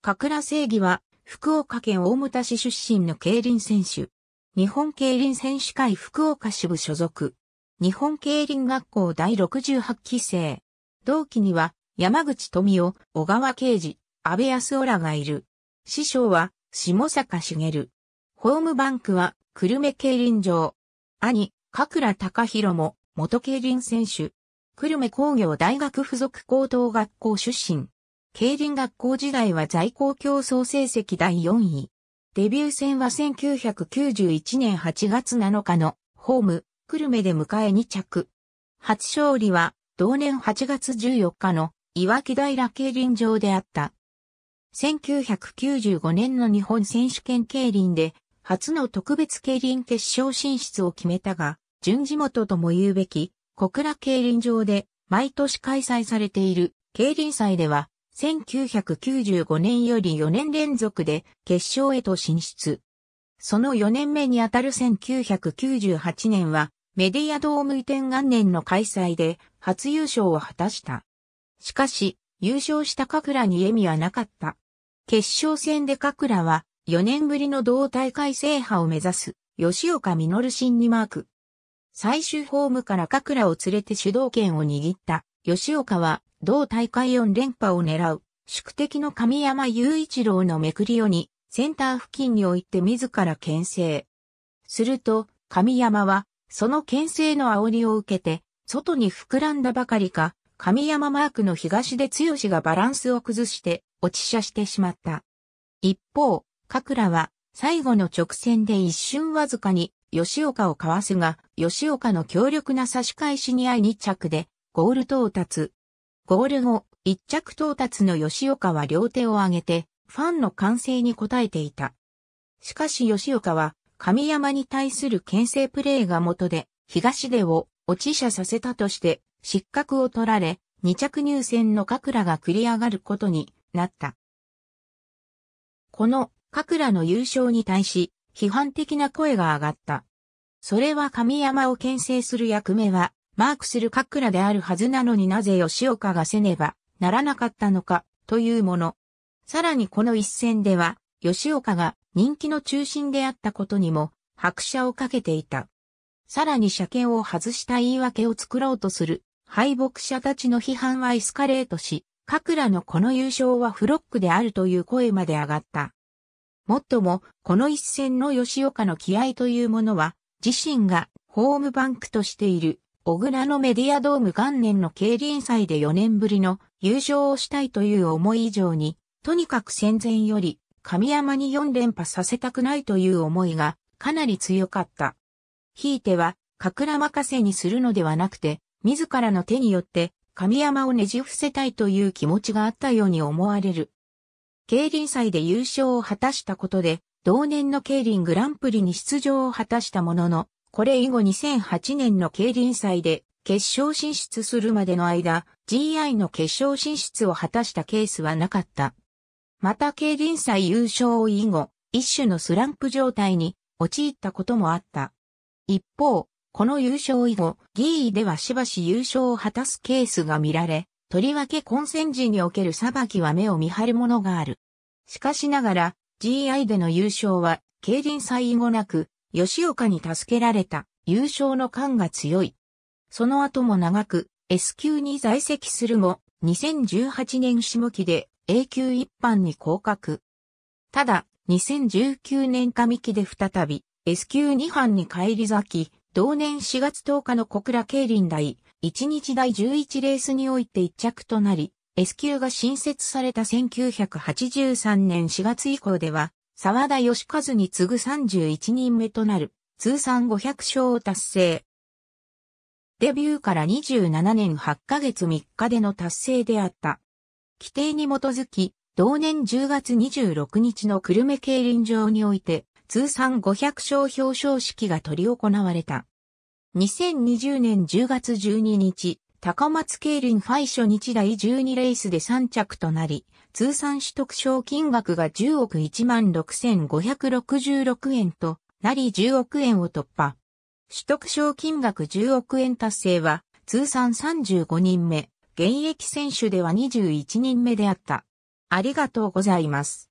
加倉誠義は、福岡県大牟田市出身の競輪選手。日本競輪選手会福岡支部所属。日本競輪学校第68期生。同期には、山口富雄、小川慶次、阿部康夫らがいる。師匠は、下坂茂。ホームバンクは、久留米競輪場。兄、加倉隆弘も、元競輪選手。久留米工業大学附属高等学校出身。競輪学校時代は在校競争成績第4位。デビュー戦は1991年8月7日のホーム、久留米で迎え2着。初勝利は同年8月14日の岩木平競輪場であった。1995年の日本選手権競輪で初の特別競輪決勝進出を決めたが、準地元とも言うべき小倉競輪場で毎年開催されている競輪祭では、1995年より4年連続で決勝へと進出。その4年目にあたる1998年はメディアドーム移転元年の開催で初優勝を果たした。しかし優勝した加倉に笑みはなかった。決勝戦で加倉は4年ぶりの同大会制覇を目指す吉岡稔新にマーク。最終ホームから加倉を連れて主導権を握った吉岡は同大会4連覇を狙う、宿敵の神山雄一郎のめくりをに、センター付近に置いて自ら牽制。すると、神山は、その牽制の煽りを受けて、外に膨らんだばかりか、神山マークの東出剛がバランスを崩して、落ち射してしまった。一方、加倉は、最後の直線で一瞬わずかに、吉岡をかわすが、吉岡の強力な差し返しに遭い2着で、ゴール到達。ゴール後、一着到達の吉岡は両手を上げて、ファンの歓声に応えていた。しかし吉岡は、神山に対する牽制プレーが元で、東出を落ち射させたとして、失格を取られ、二着入線の加倉が繰り上がることになった。この加倉の優勝に対し、批判的な声が上がった。それは神山を牽制する役目は、マークする加倉であるはずなのになぜ吉岡がせねばならなかったのかというもの。さらにこの一戦では吉岡が人気の中心であったことにも拍車をかけていた。さらに車検を外した言い訳を作ろうとする敗北者たちの批判はエスカレートし、加倉のこの優勝はフロックであるという声まで上がった。もっともこの一戦の吉岡の気合というものは自身がホームバンクとしている。小倉のメディアドーム元年の競輪祭で4年ぶりの優勝をしたいという思い以上に、とにかく戦前より神山に4連覇させたくないという思いがかなり強かった。ひいては、加倉任せにするのではなくて、自らの手によって神山をねじ伏せたいという気持ちがあったように思われる。競輪祭で優勝を果たしたことで、同年の競輪グランプリに出場を果たしたものの、これ以後2008年の競輪祭で決勝進出するまでの間、GI の決勝進出を果たしたケースはなかった。また競輪祭優勝以後、一種のスランプ状態に陥ったこともあった。一方、この優勝以後、GI ではしばし優勝を果たすケースが見られ、とりわけ混戦時における裁きは目を見張るものがある。しかしながら、GI での優勝は競輪祭以後なく、吉岡に助けられた優勝の感が強い。その後も長く S 級に在籍するも2018年下期で A 級一般に降格。ただ2019年上期で再び S 級2班に返り咲き、同年4月10日の小倉競輪第1日第11レースにおいて1着となり、S 級が新設された1983年4月以降では、沢田義和に次ぐ31人目となる通算500勝を達成。デビューから27年8ヶ月3日での達成であった。規定に基づき、同年10月26日の久留米競輪場において通算500勝表彰式が執り行われた。2020年10月12日、高松競輪ファイ初日第12レースで3着となり、通算取得賞金額が10億16566円となり10億円を突破。取得賞金額10億円達成は通算35人目、現役選手では21人目であった。ありがとうございます。